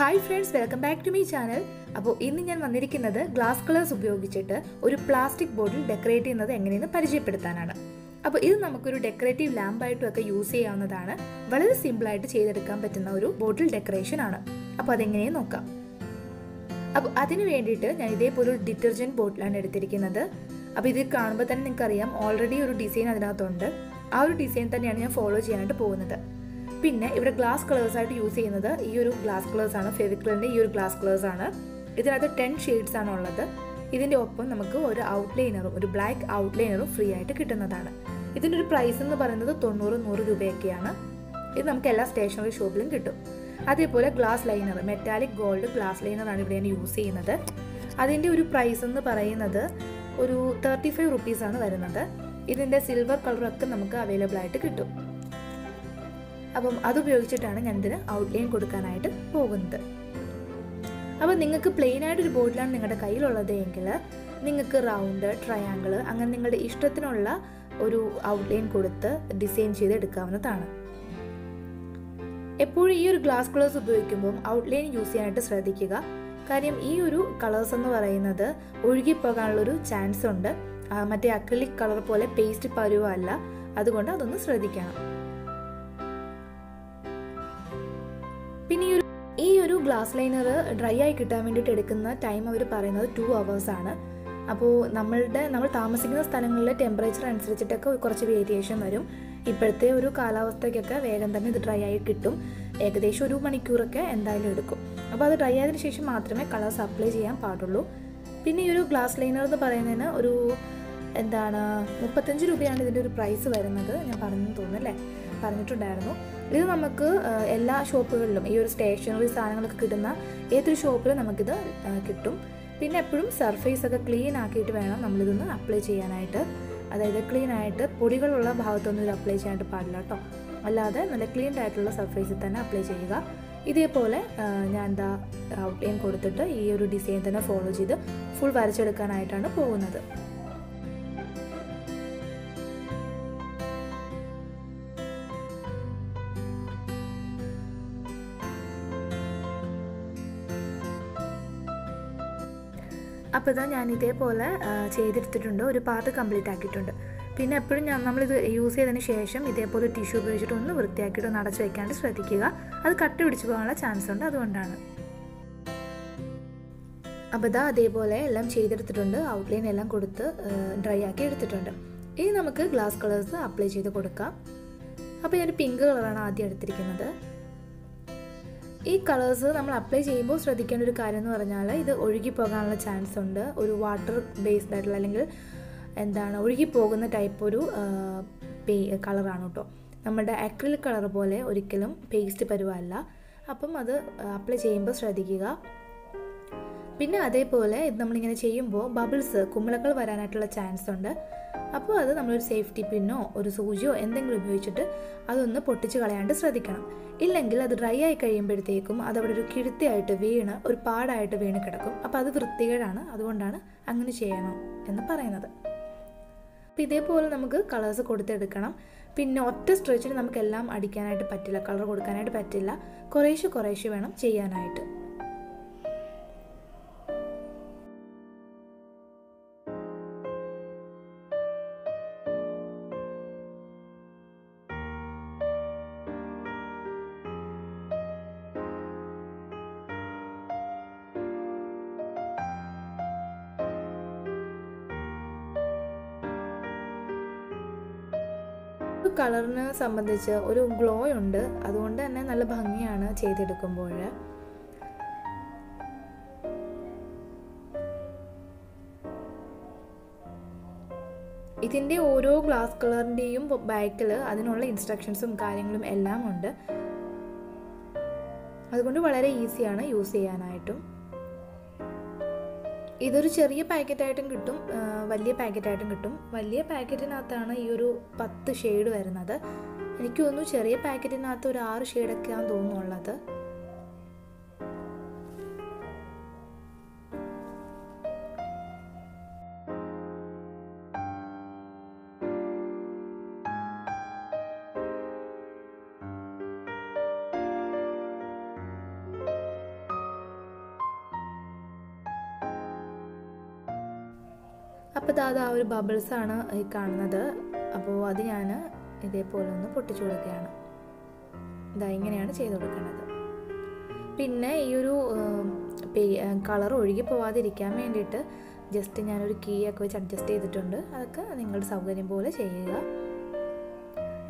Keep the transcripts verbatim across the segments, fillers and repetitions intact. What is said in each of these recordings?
Hi friends, welcome back to my channel. അപ്പോൾ ഇന്ന് ഞാൻ വന്നിരിക്കുന്നത് ഗ്ലാസ് കളേഴ്സ് ഉപയോഗിച്ചിട്ട് ഒരു പ്ലാസ്റ്റിക് ബോട്ടിൽ ഡെക്കറേറ്റ് ചെയ്യുന്നത് എങ്ങനെയെന്ന് പരിചയപ്പെടുത്താനാണ്. അപ്പോൾ ഇത് നമുക്കൊരു ഡെക്കറേറ്റീവ് ലാമ്പ് ആയിട്ടും ഒക്കെ യൂസ് ചെയ്യാവുന്നതാണ്. വളരെ സിമ്പിൾ ആയിട്ട് ചെയ്തെടുക്കാൻ പറ്റുന്ന ഒരു ബോട്ടിൽ ഡെക്കറേഷൻ ആണ്. അപ്പോൾ അതെങ്ങനെയെന്ന് നോക്കാം. അപ്പോൾ അതിനു വേണ്ടിയിട്ട് ഞാൻ ഇതേപോലെ ഒരു ഡിറ്റർജന്റ് ബോട്ടിലാണ് എടുത്തിരിക്കുന്നത്. അപ്പോൾ ഇത് കാണുമ്പോൾ തന്നെ നിങ്ങൾക്ക് അറിയാം ഓൾറെഡി ഒരു ഡിസൈൻ അതിനകത്തുണ്ട്. ആ ഒരു ഡിസൈൻ തന്നെയാണ് ഞാൻ ഫോളോ ചെയ്യാനായിട്ട് പോകുന്നത്. പിന്നെ ഇവിടെ ഗ്ലാസ് കളേഴ്സ് ആയിട്ട് യൂസ് ചെയ്യുന്നത് ഈ ഒരു ഗ്ലാസ് കളേഴ്സ് ആണ്. ഫെവിക്ലിന്റെ ഈ ഒരു ഗ്ലാസ് കളേഴ്സ് ആണ്. ഇതിനകത്ത് ടെൻ ഷെയ്ഡ്സ് ആണ് ഉള്ളത്. ഇതിൻ്റെ ഒപ്പം നമുക്ക് ഒരു ഔട്ട്ലൈനറും ഒരു ബ്ലാക്ക് ഔട്ട്ലൈനറും ഫ്രീ ആയിട്ട് കിട്ടുന്നതാണ്. ഇതിൻ്റെ ഒരു പ്രൈസ് എന്ന് പറയുന്നത് തൊണ്ണൂറ് നൂറ് രൂപയൊക്കെയാണ്. ഇത് നമുക്ക് എല്ലാ സ്റ്റേഷനറി ഷോപ്പിലും കിട്ടും. അതേപോലെ glass liner, metallic gold glass ലൈനറാണ് ഇവിടെ ഞാൻ യൂസ് ചെയ്യുന്നത്. അതിൻ്റെ ഒരു പ്രൈസ് എന്ന് പറയുന്നത് ഒരു തേർട്ടി ഫൈവ് റുപ്പീസാണ് വരുന്നത്. ഇതിൻ്റെ സിൽവർ കളറൊക്കെ നമുക്ക് അവൈലബിൾ ആയിട്ട് കിട്ടും. അപ്പം അതുപയോഗിച്ചിട്ടാണ് ഞാൻ ഇതിന് ഔട്ട്ലൈൻ കൊടുക്കാനായിട്ട് പോകുന്നത്. അപ്പോൾ നിങ്ങൾക്ക് പ്ലെയിൻ ആയിട്ടൊരു ബോട്ടിലാണ് നിങ്ങളുടെ കയ്യിലുള്ളത് എങ്കിൽ നിങ്ങൾക്ക് റൗണ്ട്, ട്രയാങ്കിൾ അങ്ങനെ നിങ്ങളുടെ ഇഷ്ടത്തിനുള്ള ഒരു ഔട്ട്ലൈൻ കൊടുത്ത് ഡിസൈൻ ചെയ്തെടുക്കാവുന്നതാണ്. എപ്പോഴും ഈ ഒരു ഗ്ലാസ് കളേഴ്സ് ഉപയോഗിക്കുമ്പോൾ ഔട്ട്ലൈൻ യൂസ് ചെയ്യാനായിട്ട് ശ്രദ്ധിക്കുക. കാര്യം ഈ ഒരു കളേഴ്സ് എന്ന് പറയുന്നത് ഒഴുകിപ്പോകാനുള്ളൊരു ചാൻസ് ഉണ്ട്. മറ്റേ അക്രിലിക് കളർ പോലെ പേസ്റ്റ് പരുവല്ല, അതുകൊണ്ട് അതൊന്ന് ശ്രദ്ധിക്കണം. പിന്നെ ഈ ഒരു ഗ്ലാസ് ലൈനർ ഡ്രൈ ആയി കിട്ടാൻ വേണ്ടിയിട്ട് എടുക്കുന്ന ടൈം അവർ പറയുന്നത് ടു അവേഴ്സ് ആണ്. അപ്പോൾ നമ്മളുടെ നമ്മൾ താമസിക്കുന്ന സ്ഥലങ്ങളിലെ ടെമ്പറേച്ചർ അനുസരിച്ചിട്ടൊക്കെ കുറച്ച് വേരിയേഷൻ വരും. ഇപ്പോഴത്തെ ഒരു കാലാവസ്ഥയ്ക്കൊക്കെ വേഗം തന്നെ ഇത് ഡ്രൈ ആയി കിട്ടും. ഏകദേശം ഒരു മണിക്കൂറൊക്കെ എന്തായാലും എടുക്കും. അപ്പോൾ അത് ഡ്രൈ ആയതിനു ശേഷം മാത്രമേ കളേഴ്സ് അപ്ലൈ ചെയ്യാൻ പാടുള്ളൂ. പിന്നെ ഈ ഒരു ഗ്ലാസ് ലൈനർ എന്ന് പറയുന്നതിന് ഒരു എന്താണ് മുപ്പത്തഞ്ച് രൂപയാണ് ഇതിൻ്റെ ഒരു പ്രൈസ് വരുന്നത്. ഞാൻ പറഞ്ഞു തോന്നുന്നു അല്ലേ, പറഞ്ഞിട്ടുണ്ടായിരുന്നു. ഇത് നമുക്ക് എല്ലാ ഷോപ്പുകളിലും ഈ ഒരു സ്റ്റേഷനറി സാധനങ്ങളൊക്കെ കിട്ടുന്ന ഏതൊരു ഷോപ്പിലും നമുക്കിത് കിട്ടും. പിന്നെ എപ്പോഴും സർഫേസ് ഒക്കെ ക്ലീൻ ആക്കിയിട്ട് വേണം നമ്മളിതൊന്ന് അപ്ലൈ ചെയ്യാനായിട്ട്. അതായത് ക്ലീൻ ആയിട്ട് പൊടികളുള്ള ഭാഗത്തൊന്നും ഇത് അപ്ലൈ ചെയ്യാനായിട്ട് പാടില്ല കേട്ടോ. അല്ലാതെ നല്ല ക്ലീൻ ആയിട്ടുള്ള സർഫേസിൽ തന്നെ അപ്ലൈ ചെയ്യുക. ഇതേപോലെ ഞാൻ എന്താ ഔട്ട്ലൈൻ കൊടുത്തിട്ട് ഈ ഒരു ഡിസൈൻ തന്നെ ഫോളോ ചെയ്ത് ഫുൾ വരച്ചെടുക്കാനായിട്ടാണ് പോകുന്നത്. അപ്പോൾ ഇതാ ഞാൻ ഇതേപോലെ ചെയ്തെടുത്തിട്ടുണ്ട്. ഒരു പാർട്ട് കംപ്ലീറ്റ് ആക്കിയിട്ടുണ്ട്. പിന്നെ എപ്പോഴും ഞാൻ നമ്മളിത് യൂസ് ചെയ്തതിന് ശേഷം ഇതേപോലെ ടിഷ്യൂ ഉപയോഗിച്ചിട്ട് ഒന്ന് വൃത്തിയാക്കിയിട്ട് ഒന്ന് അടച്ചു വയ്ക്കാണ്ട് ശ്രദ്ധിക്കുക. അത് കട്ട് പിടിച്ചു പോകാനുള്ള ചാൻസ് ഉണ്ട്, അതുകൊണ്ടാണ്. അപ്പോൾ ഇതാ അതേപോലെ എല്ലാം ചെയ്തെടുത്തിട്ടുണ്ട്. ഔട്ട്ലൈൻ എല്ലാം കൊടുത്ത് ഡ്രൈ ആക്കി എടുത്തിട്ടുണ്ട്. ഇനി നമുക്ക് ഗ്ലാസ് കളേഴ്സ് അപ്ലൈ ചെയ്ത് കൊടുക്കാം. അപ്പോൾ ഞാനൊരു പിങ്ക് കളറാണ് ആദ്യം എടുത്തിരിക്കുന്നത്. ഈ കളേഴ്സ് നമ്മൾ അപ്ലൈ ചെയ്യുമ്പോൾ ശ്രദ്ധിക്കേണ്ട ഒരു കാര്യം എന്ന് പറഞ്ഞാൽ ഇത് ഒഴുകിപ്പോകാനുള്ള ചാൻസ് ഉണ്ട്. ഒരു വാട്ടർ ബേസ്ഡ് ആയിട്ടുള്ള അല്ലെങ്കിൽ എന്താണ് ഒഴുകിപ്പോകുന്ന ടൈപ്പ് ഒരു പേ കളറാണ് കേട്ടോ. നമ്മുടെ അക്രിലിക് കളർ പോലെ ഒരിക്കലും പേസ്റ്റ് പരുവല്ല. അപ്പം അത് അപ്ലൈ ചെയ്യുമ്പോൾ ശ്രദ്ധിക്കുക. പിന്നെ അതേപോലെ ഇത് നമ്മളിങ്ങനെ ചെയ്യുമ്പോൾ ബബിൾസ്, കുമിളകൾ വരാനായിട്ടുള്ള ചാൻസ് ഉണ്ട്. അപ്പോൾ അത് നമ്മളൊരു സേഫ്റ്റി പിന്നോ ഒരു സൂചിയോ എന്തെങ്കിലും ഉപയോഗിച്ചിട്ട് അതൊന്ന് പൊട്ടിച്ച് കളയാണ്ട് ശ്രദ്ധിക്കണം. ഇല്ലെങ്കിൽ അത് ഡ്രൈ ആയി കഴിയുമ്പോഴത്തേക്കും അതവിടെ ഒരു കിഴുത്തിയായിട്ട് വീണ് ഒരു പാടായിട്ട് വീണ് കിടക്കും. അപ്പോൾ അത് വൃത്തികേടാണ്, അതുകൊണ്ടാണ് അങ്ങനെ ചെയ്യണം എന്ന് പറയുന്നത്. അപ്പോൾ ഇതേപോലെ നമുക്ക് കളേഴ്സ് കൊടുത്തെടുക്കണം. പിന്നെ ഒറ്റ സ്ട്രെച്ചിന് നമുക്കെല്ലാം അടിക്കാനായിട്ട് പറ്റില്ല, കളർ കൊടുക്കാനായിട്ട് പറ്റില്ല. കുറേശ്ശെ കുറേശ്ശെ വേണം ചെയ്യാനായിട്ട്. കളറിനെ സംബന്ധിച്ച് ഒരു ഗ്ലോ ഉണ്ട്, അതുകൊണ്ട് തന്നെ നല്ല ഭംഗിയാണ് ചെയ്തെടുക്കുമ്പോൾ. ഇതിൻ്റെ ഓരോ ഗ്ലാസ് കളറിൻ്റെയും ബാക്കിൽ അതിനുള്ള ഇൻസ്ട്രക്ഷൻസും കാര്യങ്ങളും എല്ലാം ഉണ്ട്. അതുകൊണ്ട് വളരെ ഈസിയാണ് യൂസ് ചെയ്യാനായിട്ടും. ഇതൊരു ചെറിയ പാക്കറ്റായിട്ടും കിട്ടും, വലിയ പാക്കറ്റായിട്ടും കിട്ടും. വലിയ പാക്കറ്റിനകത്താണ് ഈ ഒരു പത്ത് ഷെയ്ഡ് വരുന്നത്. എനിക്ക് തോന്നുന്നു ചെറിയ പാക്കറ്റിനകത്ത് ഒരു ആറ് ഷെയ്ഡൊക്കെയാണെന്ന് തോന്നുന്നുള്ളത്. അപ്പോൾ ഒരു ബബിൾസ് ആണ് ഈ കാണുന്നത്. അപ്പോൾ അത് ഞാൻ ഇതേപോലെ ഒന്ന് പൊട്ടിച്ചു കൊടുക്കുകയാണ്. ഇതാ ഇങ്ങനെയാണ് ചെയ്തു കൊടുക്കുന്നത്. പിന്നെ ഈ ഒരു കളർ ഒഴുകി പോവാതിരിക്കാൻ വേണ്ടിയിട്ട് ജസ്റ്റ് ഞാനൊരു കീ ഒക്കെ വെച്ച് അഡ്ജസ്റ്റ് ചെയ്തിട്ടുണ്ട്. അതൊക്കെ നിങ്ങളുടെ സൗകര്യം പോലെ ചെയ്യുക.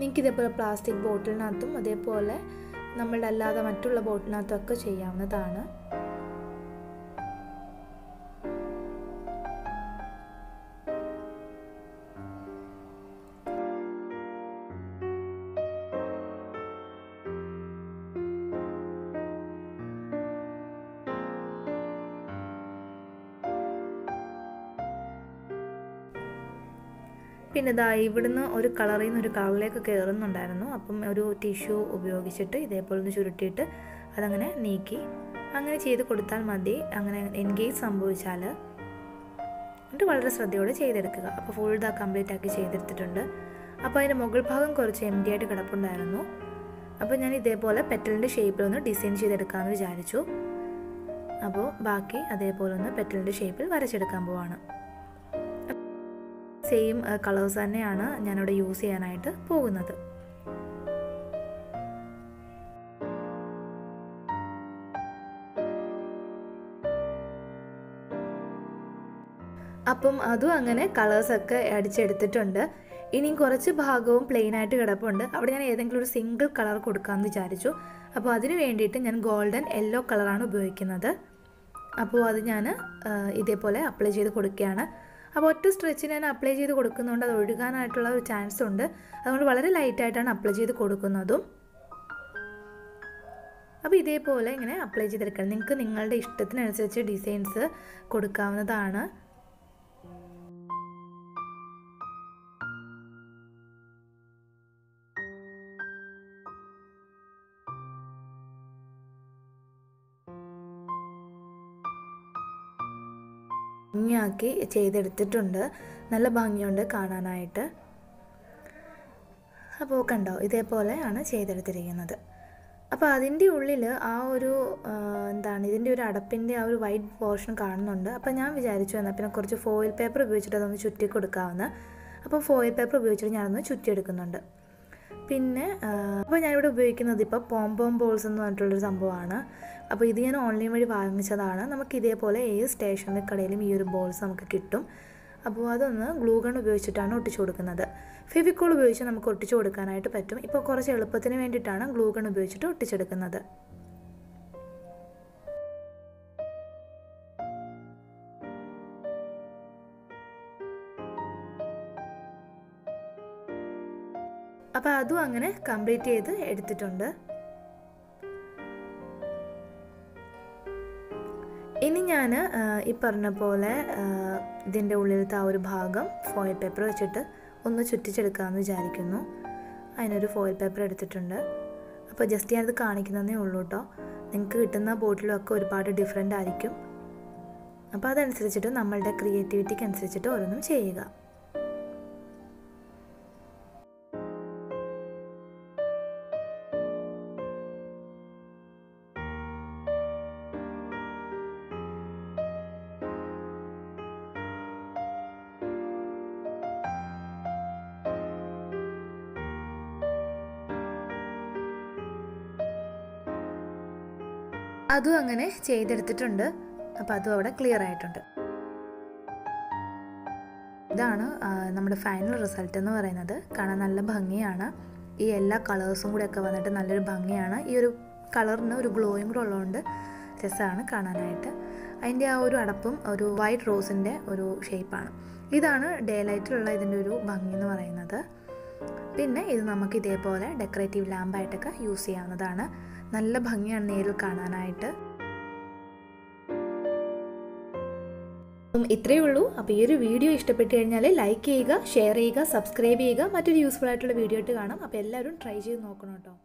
നിങ്ങൾക്കിതേപോലെ പ്ലാസ്റ്റിക് ബോട്ടിലിനകത്തും അതേപോലെ നമ്മളുടെ അല്ലാതെ മറ്റുള്ള ബോട്ടിനകത്തും ഒക്കെ ചെയ്യാവുന്നതാണ്. പിന്നെ ഇതാ ഇവിടുന്ന് ഒരു കളറിൽ നിന്ന് ഒരു കളറിലേക്ക് കയറുന്നുണ്ടായിരുന്നു. അപ്പം ഒരു ടിഷ്യൂ ഉപയോഗിച്ചിട്ട് ഇതേപോലെ ഒന്ന് ചുരുട്ടിയിട്ട് അതങ്ങനെ നീക്കി അങ്ങനെ ചെയ്ത് കൊടുത്താൽ മതി. അങ്ങനെ എൻഗേജ് സംഭവിച്ചാൽ എന്നിട്ട് വളരെ ശ്രദ്ധയോടെ ചെയ്തെടുക്കുക. അപ്പോൾ ഫുൾ ഇതാ കംപ്ലീറ്റ് ആക്കി ചെയ്തെടുത്തിട്ടുണ്ട്. അപ്പോൾ അതിൻ്റെ മുകൾ ഭാഗം കുറച്ച് എം ഡി ആയിട്ട് കിടപ്പുണ്ടായിരുന്നു. അപ്പോൾ ഞാൻ ഇതേപോലെ പെറ്റലിൻ്റെ ഷേപ്പിലൊന്ന് ഡിസൈൻ ചെയ്തെടുക്കാമെന്ന് വിചാരിച്ചു. അപ്പോൾ ബാക്കി അതേപോലെ ഒന്ന് പെറ്റലിൻ്റെ ഷേപ്പിൽ വരച്ചെടുക്കാൻ പോവാണ്. സെയിം കളേഴ്സ് തന്നെയാണ് ഞാനിവിടെ യൂസ് ചെയ്യാനായിട്ട് പോകുന്നത്. അപ്പം അതും അങ്ങനെ കളേഴ്സൊക്കെ അടിച്ചെടുത്തിട്ടുണ്ട്. ഇനിയും കുറച്ച് ഭാഗവും പ്ലെയിനായിട്ട് കിടപ്പുണ്ട്. അവിടെ ഞാൻ ഏതെങ്കിലും ഒരു സിംഗിൾ കളർ കൊടുക്കാമെന്ന് വിചാരിച്ചു. അപ്പോൾ അതിന് വേണ്ടിയിട്ട് ഞാൻ ഗോൾഡൻ യെല്ലോ കളറാണ് ഉപയോഗിക്കുന്നത്. അപ്പോൾ അത് ഞാൻ ഇതേപോലെ അപ്ലൈ ചെയ്ത് കൊടുക്കുകയാണ്. അപ്പോൾ ഒറ്റ സ്ട്രെച്ചിന് ഞാൻ അപ്ലൈ ചെയ്ത് കൊടുക്കുന്നതുകൊണ്ട് അത് ഒഴുകാനായിട്ടുള്ള ഒരു ചാൻസ് ഉണ്ട്. അതുകൊണ്ട് വളരെ ലൈറ്റായിട്ടാണ് അപ്ലൈ ചെയ്ത് കൊടുക്കുന്നതും. അപ്പോൾ ഇതേപോലെ ഇങ്ങനെ അപ്ലൈ ചെയ്തെടുക്കണം. നിങ്ങൾക്ക് നിങ്ങളുടെ ഇഷ്ടത്തിനനുസരിച്ച് ഡിസൈൻസ് കൊടുക്കാവുന്നതാണ്. ഭംഗിയാക്കി ചെയ്തെടുത്തിട്ടുണ്ട്. നല്ല ഭംഗിയുണ്ട് കാണാനായിട്ട്. അപ്പോൾ കണ്ടോ ഇതേപോലെയാണ് ചെയ്തെടുത്തിരിക്കുന്നത്. അപ്പോൾ അതിൻ്റെ ഉള്ളിൽ ആ ഒരു എന്താണ് ഇതിൻ്റെ ഒരു അടപ്പിൻ്റെ ആ ഒരു വൈറ്റ് പോർഷൻ കാണുന്നുണ്ട്. അപ്പോൾ ഞാൻ വിചാരിച്ചു എന്നാൽ പിന്നെ കുറച്ച് ഫോയിൽ പേപ്പർ ഉപയോഗിച്ചിട്ട് അതൊന്ന് ചുറ്റി കൊടുക്കാമെന്ന്. അപ്പോൾ ഫോയിൽ പേപ്പർ ഉപയോഗിച്ചിട്ട് ഞാനൊന്ന് ചുറ്റിയെടുക്കുന്നുണ്ട്. പിന്നെ അപ്പോൾ ഞാനിവിടെ ഉപയോഗിക്കുന്നത് ഇപ്പോൾ പോംപോം ബോൾസ് എന്ന് പറഞ്ഞിട്ടുള്ളൊരു സംഭവമാണ്. അപ്പോൾ ഇത് ഞാൻ ഓൺലൈൻ വഴി വാങ്ങിച്ചതാണ്. നമുക്ക് ഇതേപോലെ ഏത് സ്റ്റേഷനറി കടയിലും ഈ ഒരു ബോൾസ് നമുക്ക് കിട്ടും. അപ്പോൾ അതൊന്ന് ഗ്ലൂഗൺ ഉപയോഗിച്ചിട്ടാണ് ഒട്ടിച്ചു കൊടുക്കുന്നത്. ഫെവിക്കോൾ ഉപയോഗിച്ച് നമുക്ക് ഒട്ടിച്ചു കൊടുക്കാനായിട്ട് പറ്റും. ഇപ്പോൾ കുറച്ച് എളുപ്പത്തിന് വേണ്ടിയിട്ടാണ് ഗ്ലൂഗൺ ഉപയോഗിച്ചിട്ട് ഒട്ടിച്ചെടുക്കുന്നത്. അപ്പോൾ അതും അങ്ങനെ കംപ്ലീറ്റ് ചെയ്ത് എടുത്തിട്ടുണ്ട്. ഇനി ഞാൻ ഈ പറഞ്ഞ പോലെ ഇതിൻ്റെ ഉള്ളിലത്തെ ആ ഒരു ഭാഗം ഫോയിൽ പേപ്പർ വെച്ചിട്ട് ഒന്ന് ചുറ്റിച്ചെടുക്കാമെന്ന് വിചാരിക്കുന്നു. അതിനൊരു ഫോയിൽ പേപ്പർ എടുത്തിട്ടുണ്ട്. അപ്പോൾ ജസ്റ്റ് ഞാനത് കാണിക്കുന്നതേ ഉള്ളൂ കേട്ടോ. നിങ്ങൾക്ക് കിട്ടുന്ന ബോട്ടിലൊക്കെ ഒരുപാട് ഡിഫറെൻ്റ് ആയിരിക്കും. അപ്പോൾ അതനുസരിച്ചിട്ട് നമ്മളുടെ ക്രിയേറ്റിവിറ്റിക്ക് അനുസരിച്ചിട്ട് ഓരോന്നും ചെയ്യുക. അതും അങ്ങനെ ചെയ്തെടുത്തിട്ടുണ്ട്. അപ്പോൾ അതും അവിടെ ക്ലിയർ ആയിട്ടുണ്ട്. ഇതാണ് നമ്മുടെ ഫൈനൽ റിസൾട്ട് എന്ന് പറയുന്നത്. കാണാൻ നല്ല ഭംഗിയാണ്. ഈ എല്ലാ കളേഴ്സും കൂടെ ഒക്കെ വന്നിട്ട് നല്ലൊരു ഭംഗിയാണ്. ഈ ഒരു കളറിന് ഒരു ഗ്ലോയും കൂടെ ഉള്ളതുകൊണ്ട് രസമാണ് കാണാനായിട്ട്. അതിൻ്റെ ആ ഒരു അടപ്പും ഒരു വൈറ്റ് റോസിൻ്റെ ഒരു ഷേപ്പാണ്. ഇതാണ് ഡേ ലൈറ്റിലുള്ള ഇതിൻ്റെ ഒരു ഭംഗി എന്ന് പറയുന്നത്. പിന്നെ ഇത് നമുക്ക് ഇതേപോലെ ഡെക്കറേറ്റീവ് ലാമ്പായിട്ടൊക്കെ യൂസ് ചെയ്യാവുന്നതാണ്. നല്ല ഭംഗിയാണ് നേരിൽ കാണാനായിട്ട്. അപ്പം ഇത്രയേ ഉള്ളൂ. അപ്പോൾ ഈ ഒരു വീഡിയോ ഇഷ്ടപ്പെട്ട് കഴിഞ്ഞാൽ ലൈക്ക് ചെയ്യുക, ഷെയർ ചെയ്യുക, സബ്സ്ക്രൈബ് ചെയ്യുക. മറ്റൊരു യൂസ്ഫുൾ ആയിട്ടുള്ള വീഡിയോ ആയിട്ട് കാണാം. അപ്പോൾ എല്ലാവരും ട്രൈ ചെയ്ത് നോക്കണം കേട്ടോ.